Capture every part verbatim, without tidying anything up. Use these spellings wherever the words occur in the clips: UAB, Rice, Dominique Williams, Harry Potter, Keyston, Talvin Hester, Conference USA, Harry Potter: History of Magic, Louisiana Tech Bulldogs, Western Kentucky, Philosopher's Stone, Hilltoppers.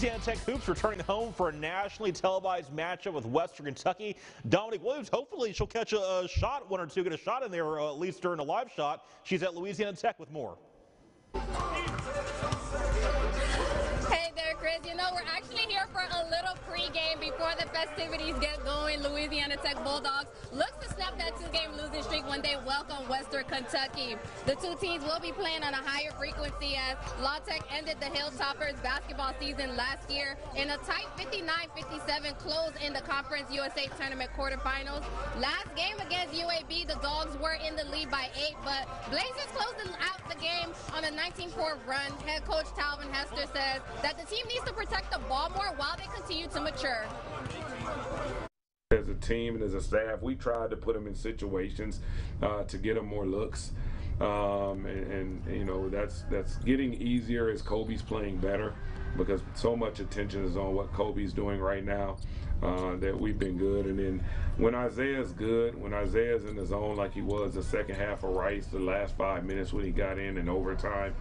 Louisiana Tech Hoops returning home for a nationally televised matchup with Western Kentucky. Dominique Williams, hopefully she'll catch a, a shot, one or two, get a shot in there, or at least during a live shot. She's at Louisiana Tech with more. Hey there, Chris. You know, we're actually here for a little pregame before the festivities get going. Louisiana Tech Bulldogs looks to snap that two-game losing streak when they welcome Western Kentucky. The two teams will be playing on a higher frequency as La Tech ended the Hilltoppers basketball season last year in a tight fifty-nine fifty-seven close in the Conference U S A Tournament quarterfinals. Last game against U A B, the Dogs were in the lead by eight, but Blazers closed out the game on a nineteen four run. Head coach Talvin Hester says that the team needs to protect the ball more while they continue to mature. As a team and as a staff, we tried to put them in situations uh, to get them more looks, um, and, and you know that's that's getting easier as Kobe's playing better, because so much attention is on what Kobe's doing right now uh, that we've been good. And then when Isaiah's good, when Isaiah's in the zone like he was the second half of Rice, the last five minutes when he got in in overtime,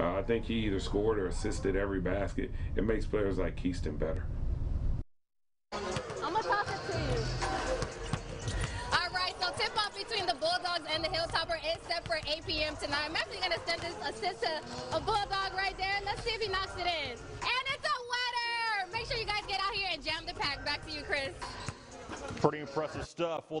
uh, I think he either scored or assisted every basket. It makes players like Keyston better. And the Hilltopper is set for eight p m tonight. I'm actually going to send this assist to a Bulldog right there. Let's see if he knocks it in. And it's a wetter! Make sure you guys get out here and jam the pack. Back to you, Chris. Pretty impressive stuff. Well, the